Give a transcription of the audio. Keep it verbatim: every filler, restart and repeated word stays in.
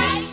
Hey!